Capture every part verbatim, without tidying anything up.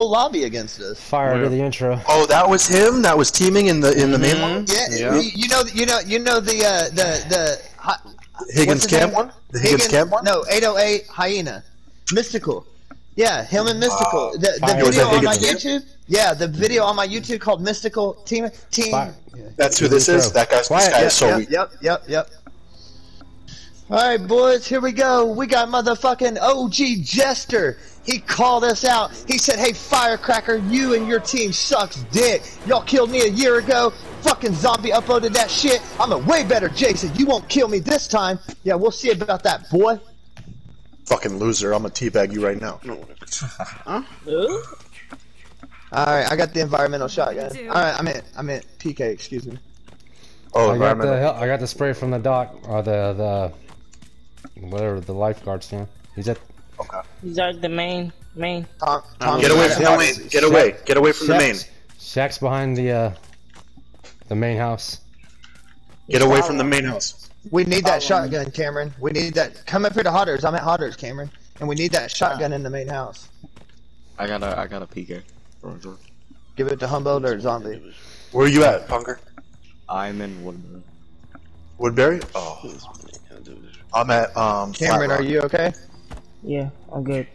lobby against us. Fire to the intro. Oh, that was him. That was teaming in the in the main one. Yeah, yeah. You know, you know, you know the uh, the the Higgins Camp one. The Higgins, Higgins Camp one. No, eight oh eight Hyena, Mystical. Yeah, him and Mystical. Wow. The, the video on my YouTube. Camp? Yeah, the video on my YouTube called Mystical Team Team. Fire. That's who this is. That guy's this guy yep, is so yep, weak. Yep, yep, yep. All right, boys, here we go. We got motherfucking O G Jester. He called us out. He said, hey, Firecracker, you and your team sucks dick. Y'all killed me a year ago. Fucking Zombie uploaded that shit. I'm a way better Jason. You won't kill me this time. Yeah, we'll see about that, boy. Fucking loser. I'm going to teabag you right now. Huh? All right, I got the environmental shot, guys. All right, I meant, I meant P K, excuse me. Oh, I got the I got the spray from the doc, or the, the... Whatever the lifeguard's doing. He's at. Okay. He's at the main. Main. Tom, Tom, get away from the main. Get away. Get away from the main. Shaq's behind the uh, the main house. Get away from the main house. We need that shotgun, Cameron. We need that. Come up here to Hodders. I'm at Hodders, Cameron, and we need that shotgun in the main house. I got a I got a P K. Give it to Humboldt or Zombie. Where are you at, Punker? I'm in Woodbury. Woodbury? Oh. I'm at, um... Cameron, are you okay? Yeah, I'm good.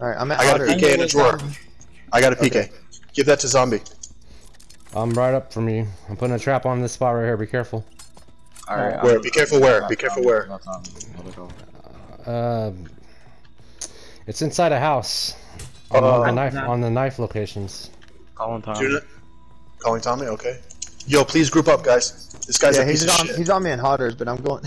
Alright, I'm at I got Otter. a P K in a drawer. I got a P K. Okay. Give that to Zombie. I'm right up from you. I'm putting a trap on this spot right here. Be careful. Alright. Where? Be careful where? Be careful where? Uh... It's inside a house. On, uh, the, knife, on the knife locations. Calling Tommy. Calling Tommy? Okay. Yo, please group up, guys. This guy's yeah, a piece he's of on, shit. He's on me in Hodders, but I'm going...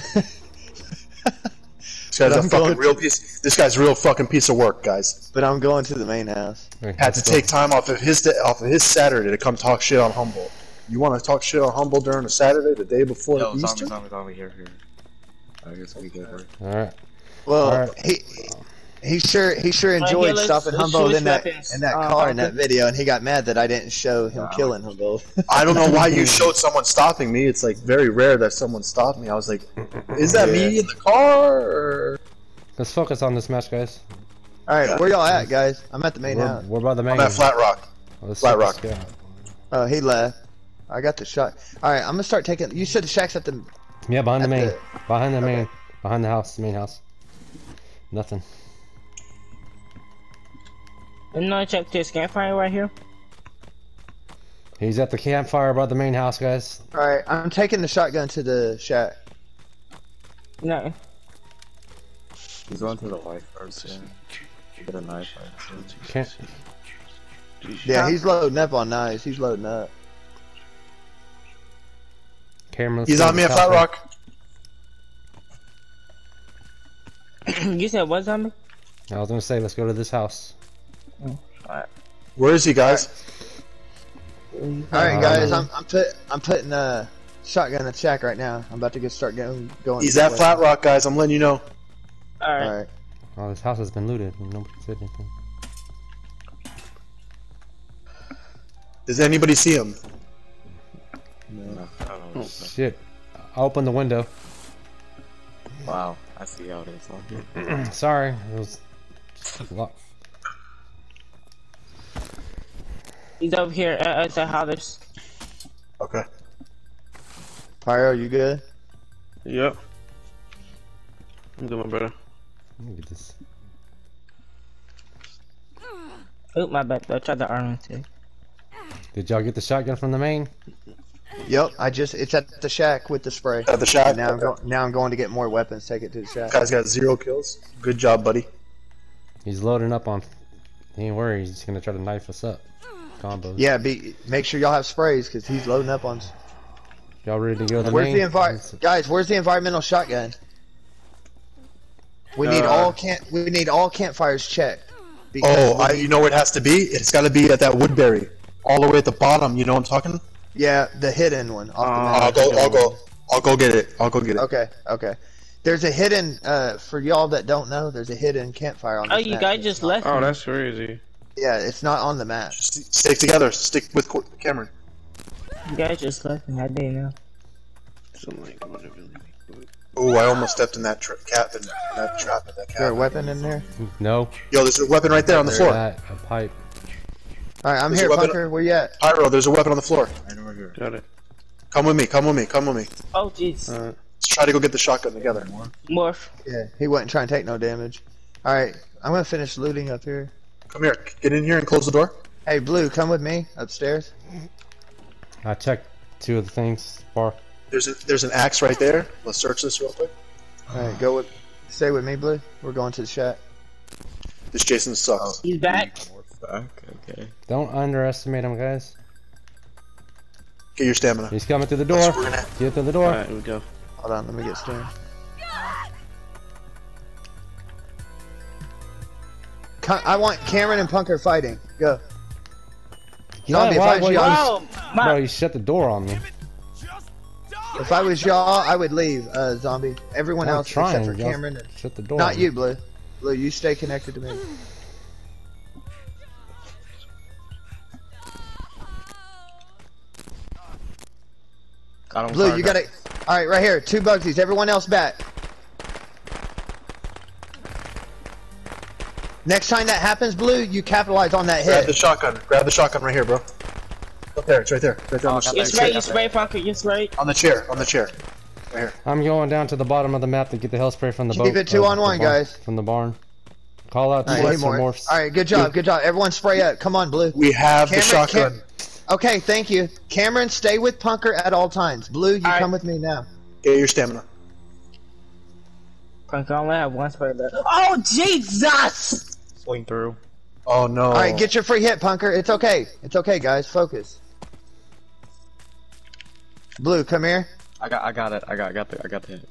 This guy's a fucking real piece. This guy's a real fucking piece of work, guys. But I'm going to the main house. Had to take time off of his off of his Saturday to come talk shit on Humboldt. You want to talk shit on Humboldt during a Saturday, the day before no, Easter? No, Tommy, Tommy, Tommy, here, here. I guess we good, right? All right. Well, All right. he he sure he sure enjoyed right, stopping Humboldt in that weapons. in that uh, car in that video, and he got mad that I didn't show him uh, killing Humboldt. I don't know why you showed someone stopping me. It's like very rare that someone stopped me. I was like, is that yeah. me in the car? Or... Let's focus on this match, guys. All right, where y'all at, guys? I'm at the main we're, house. We're by the main. I'm at Flat Rock. Let's Flat Rock. Oh, he left. I got the shot. All right, I'm gonna start taking. You said the Shaq's at the. Yeah, behind the main. The... Behind the okay. main. Behind the house. The main house. Nothing. Didn't I check this campfire right here? He's at the campfire by the main house, guys. Alright, I'm taking the shotgun to the shack. No. He's going to the lifeguards. Yeah. Get a knife. Can't. Yeah, he's loading up on knives. He's loading up. Cameron's he's on me at Flat Rock. You said what's on me? I was gonna say, let's go to this house. Oh, right. Where is he, guys? All right, all right guys, I'm I'm, put, I'm putting a shotgun at Shaq right now. I'm about to get start going. going He's at Flat Rock, guys. I'm letting you know. All right. All right. Oh, this house has been looted. Nobody said anything. Does anybody see him? No. Oh shit! I opened the window. Wow, I see how it is. Sorry, it was locked. He's over here at, at the house. Okay. Pyro, you good? Yep. I'm good, my brother. Let me get this. Oh, my bad. I tried the armor too. Did y'all get the shotgun from the main? Yep. I just it's at the shack with the spray. At the shack. Now I'm going. Now I'm going to get more weapons. Take it to the shack. Guy's got zero kills. Good job, buddy. He's loading up on. He ain't worried. He's gonna try to knife us up. Combos. Yeah, be make sure y'all have sprays because he's loading up on. Y'all ready to go? To where's the envi guys? Where's the environmental shotgun? We uh, need all camp. We need all campfires checked. Oh, I, you know what it has to be? It's got to be at that Woodbury, all the way at the bottom. You know what I'm talking? Yeah, the hidden one. Off uh, the I'll go. I'll go. I'll go get it. I'll go get it. Okay. Okay. There's a hidden. Uh, for y'all that don't know, there's a hidden campfire on. Oh, you map. guys just left. Oh, me. That's crazy. Yeah, it's not on the map. Just stick together. Stick with Cameron. You guys just left and I didn't know. Oh, I almost stepped in that, tra cat in that trap. That cat. Is there a weapon in there? No. Yo, there's a weapon right there on the floor. That, a pipe. Alright, I'm there's here, Bunker. Where you at? Pyro, there's a weapon on the floor. I know we're here. Got it. Come with me, come with me, come with me. Oh, jeez. Alright. Let's try to go get the shotgun together. Morph. Yeah, he wasn't trying to take no damage. Alright, I'm gonna finish looting up here. Come here, get in here and close the door. Hey, Blue, come with me upstairs. I checked two of the things. Bar. There's a, there's an axe right there. Let's search this real quick. Alright, go with, stay with me, Blue. We're going to the shack. This Jason sucks. Oh, he's back. Back. Okay. Don't underestimate him, guys. Get your stamina. He's coming through the door. Yes, get through the door. Alright, here we go. Hold on, let me get stamina. I want Cameron and Punker fighting. Go. Zombie, yeah, if, I was y'all, bro, you shut the door on me. If I was y'all, I would leave. Uh, zombie. Everyone I'm else trying, except for Cameron. And... Shut the door. Not you, Blue. Blue, you stay connected to me. Blue, you got it. All right, right here. Two Bugsies. Everyone else back. Next time that happens, Blue, you capitalize on that hit. Grab the shotgun. Grab the shotgun right here, bro. Up there. It's right there. Right there. Oh, the it's right. It's right, Bunker. It's right. On the chair. On the chair. Right here. I'm going down to the bottom of the map to get the Hellspray from the boat. Keep it two on one, guys. From the barn. Call out to more. All right. Good job. Good job. Everyone spray up. Come on, Blue. We have the shotgun. Okay, thank you. Cameron, stay with Punker at all times. Blue, you all come right. with me now. Get your stamina. Punker only have one spray left. Oh, Jesus! Swing through. Oh, no. All right, get your free hit, Punker. It's okay. It's okay, guys. Focus. Blue, come here. I got I got it. I got I got the I got the hit.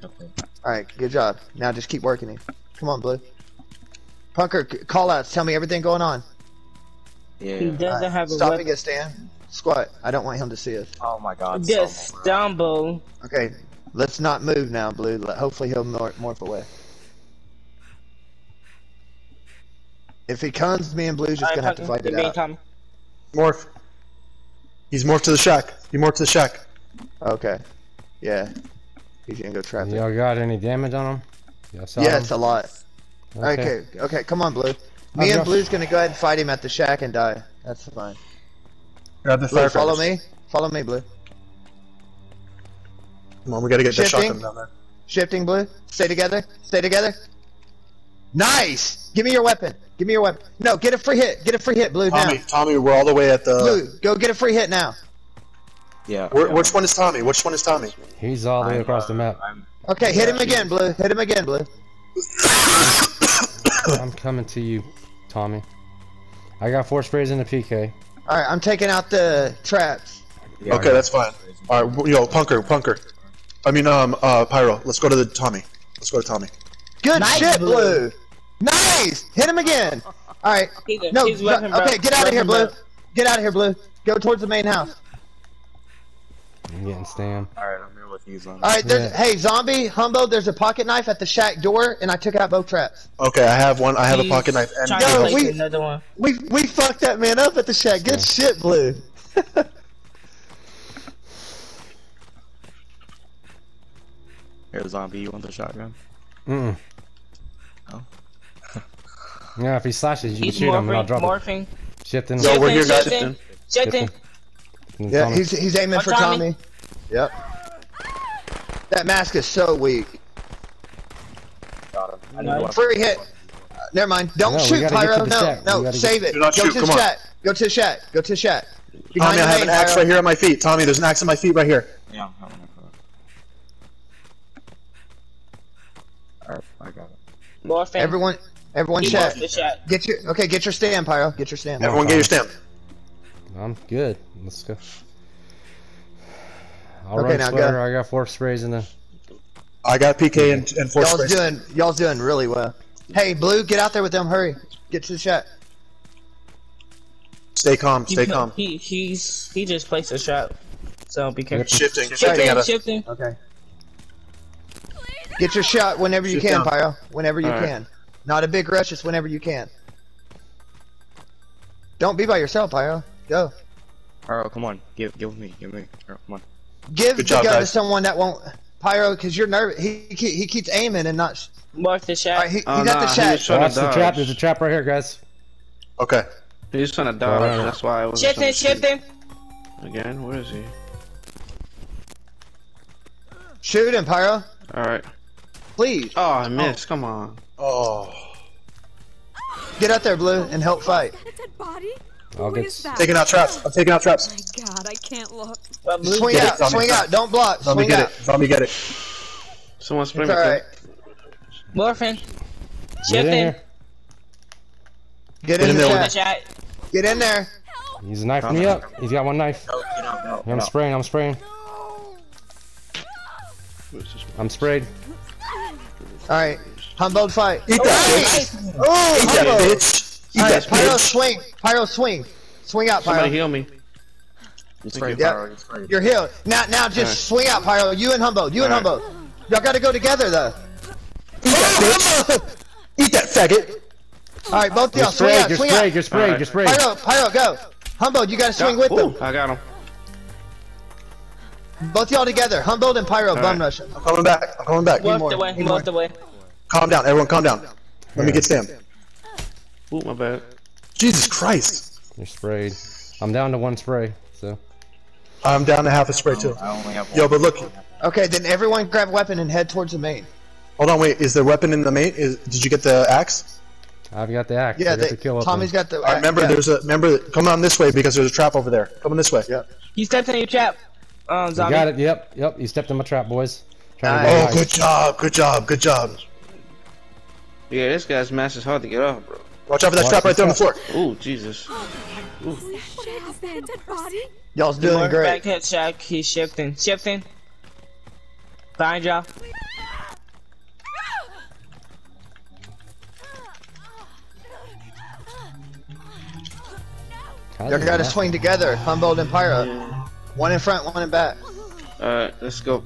All right, good job. Now just keep working it. Come on, Blue. Punker, call outs. Tell me everything going on. Yeah. He doesn't right. have a Stopping weapon. Stopping us, Dan. Squat. I don't want him to see us. Oh my god. Just stumble. Okay, let's not move now, Blue. Hopefully he'll mor morph away. If he comes, me and Blue's just right, gonna have to fight it out. Come. Morph. He's morphed to the shack. He morphed to the shack. Okay. Yeah. He's gonna go trap him. Y'all got any damage on him? Yes, yeah, it's a lot. Okay. okay, okay, come on, Blue. Me and Blue's gonna go ahead and fight him at the shack and die. That's fine. Grab the Blue, follow me. Follow me, Blue. Come on, we gotta get the shotgun down there. Shifting, Blue. Stay together. Stay together. Nice! Give me your weapon. Give me your weapon. No, get a free hit. Get a free hit, Blue, Tommy, now. Tommy, we're all the way at the... Blue, go get a free hit now. Yeah. We're, which one is Tommy? Which one is Tommy? He's all the way across uh, the map. I'm... Okay, hit him again, Blue. Hit him again, Blue. I'm coming to you, Tommy. I got four sprays in the P K. Alright, I'm taking out the traps. Yeah, okay, that's fine. Alright, yo, Punker, Punker. I mean, um, uh, Pyro. Let's go to the Tommy. Let's go to Tommy. Good nice, shit, Blue. Blue! Nice! Hit him again! Alright. No, he's weapon, okay, get out of here, Blue. Get out of here, Blue. Go towards the main house. I'm getting stammed. Alright, I'm here with you, Zombie. Alright, yeah. Hey, Zombie, Humbo, there's a pocket knife at the shack door, and I took out both traps. Okay, I have one. I have He's a pocket knife. And yo, we, another one. we we fucked that man up at the shack. Good yeah. shit, Blue. Here, Zombie, you want the shotgun? Mm-mm. No? Yeah, if he slashes, you He's can shoot morphing, him, and I'll drop morphing. It. Shifting. No, we're here, guys. Shifting. Shifting. Shifting. Yeah, Tommy. he's he's aiming oh, for Tommy. Tommy. Yep. That mask is so weak. Got him. Nice. Free hit. Uh, never mind. Don't no, shoot, Pyro. No, no, save get... it. Go shoot. to the shack. Go to the shack. Go to the shack. Behind Tommy, I have an axe right here on my feet. Tommy, there's an axe on my feet right here. Yeah, I'm coming. Alright, I got it. More everyone, everyone, shack. Get your okay. Get your stand, Pyro. Get your stand. Everyone, get your stand. I'm good. Let's go. I'll okay, run sweater. Go. I got four sprays in the... I got P K and, and four sprays. Doing, y'all's doing really well. Hey, Blue, get out there with them. Hurry. Get to the shot. Stay calm. Stay he, calm. He, he's, he just placed a shot. So be careful. Shifting. Shifting. Shifting. shifting. Okay. Get your shot whenever you Shift can, down. Pyro. Whenever you All can. Right. Not a big rush. Just whenever you can. Don't be by yourself, Pyro. Go. Pyro, come on. Give, give me, give me. Pyro, come on. Give Good the job, gun guys. to someone that won't. Pyro, because you're nervous. He, he he keeps aiming and not. Mark the shack. Right, he, oh, he's nah, at the shack. Watch the trap. There's a trap right here, guys. Okay. He's just trying to dodge, right. That's why I was shifting, shifting. Again, where is he? Shoot him, Pyro. Alright. Please. Oh, I missed. Oh. Come on. Oh. Get out there, Blue, and help fight. Is that a dead body? I'll get taking out traps. I'm taking out traps. Oh my god, I can't look. Well, swing out, swing out. Don't block. Zombie, get it. Zombie, get it. Someone spray me. Alright. Morphin. Get in. Get in there. Get in there. He's knifing me up. He's got one knife. I'm spraying. I'm spraying. I'm sprayed. Alright. Humble fight. Eat that, bitch. Oh, eat that, bitch. Eat that, Pyro, swing. Pyro, swing. Swing out, Pyro. Somebody heal me. You're sprayed, Pyro. You're healed. Now, now, just swing out, Pyro. You and Humble. You and Humble. Y'all gotta go together, though. Eat that, bitch. Eat that, faggot. Alright, both y'all. Swing out, swing out. You're sprayed, you're sprayed, you're sprayed. Pyro, Pyro, go. Humble, you gotta swing with them. I got him. Both y'all together, Humboldt and Pyro, all bum right. Rush. I'm coming back, I'm coming back. Walked away, walked away. Calm down, everyone, calm down. Let yeah. me get Sam. Ooh, my bad. Jesus Christ. You're sprayed. I'm down to one spray, so. I'm down to half a spray, too. I only have one. Yo, but look. Okay, then everyone grab a weapon and head towards the main. Hold on, wait, is there weapon in the main? Is, did you get the axe? I've got the axe. Yeah, they, got the kill Tommy's got the axe. Right, remember, yeah. there's a, remember, come on this way because there's a trap over there. Come on this way. Yeah. He stepped in your trap. Um, zombie. You got it, yep, yep, you stepped in my trap, boys. Trying nice. to oh, good job, good job, good job. Yeah, this guy's mask is hard to get off, bro. Watch out for that Watch trap right there on the floor. Ooh, Jesus. Ooh. Y'all's doing great. Back hit Shack, he's shifting, shifting. Behind y'all. Y'all gotta swing together, Humboldt and Pyro. Yeah. One in front, one in back. Alright, let's go.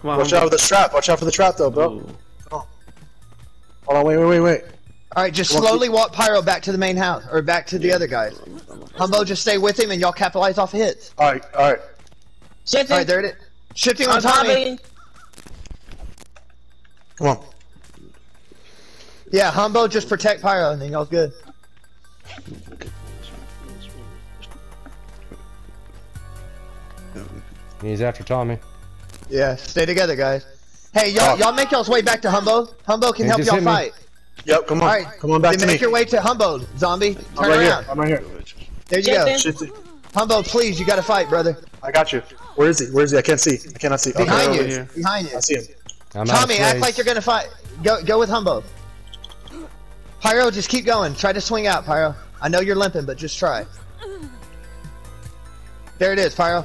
Come on. Watch out for the trap. Watch out for the trap, though, bro. Ooh. Come on. Hold on, wait, wait, wait, wait. Alright, just Come slowly on. walk Pyro back to the main house, or back to the yeah. other guys. Humbo, just stay with him, and y'all capitalize off hits. Alright, alright. Shifting. Alright, there it is. Shifting on Tommy. Come on. Yeah, Humbo, just protect Pyro, and then y'all's good. He's after Tommy. Yeah, stay together, guys. Hey, y'all, y'all make y'all's way back to Humbo. Humbo can help y'all fight. Yep, come on, All right. come on back then to make me. Make your way to Humbo, Zombie. Turn I'm right around. Here. I'm right here. There you Get go. Humbo, please, you gotta fight, brother. I got you. Where is he? Where is he? I can't see. I cannot see. Behind okay, you. Here. Behind you. I see him. I'm Tommy, act like you're gonna fight. Go, go with Humbo. Pyro, just keep going. Try to swing out, Pyro. I know you're limping, but just try. There it is, Pyro.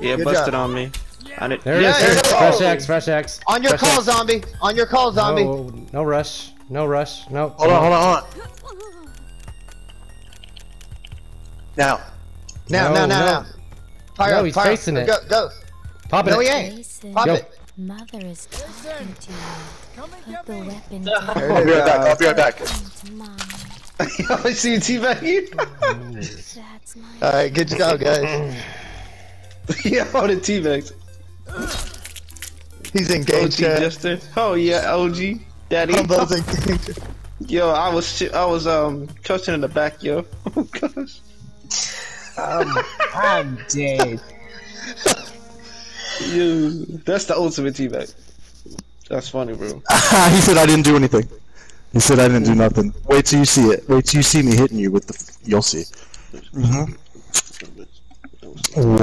Yeah, Good busted job. on me. I didn't... There it yeah, is. Fresh axe, fresh axe. On your fresh call, axe. zombie. On your call, zombie. No, no rush. No rush. No. Hold on, hold on, hold on. Now. Now, no, now, now, no. now. Pyro, no, he's Pyro. facing it. Go, go. Pop it. No, he ain't. Pop go. it. Mother is talking to you. Put the weapon down. I'll be right back. I'll be right back. I see you teabagging. Alright, good job, guys. Yeah, all the T-Vex. He's engaged. O G Jester. Oh yeah, O G. Daddy. Humbo's engaged. Yo, I was I was um coaching in the back, yo. Oh gosh. Um, I'm dead. Yo, that's the ultimate T-Vex. That's funny, bro. He said I didn't do anything. He said I didn't do nothing. Wait till you see it. Wait till you see me hitting you with the. You'll see. Mm-hmm. Wow.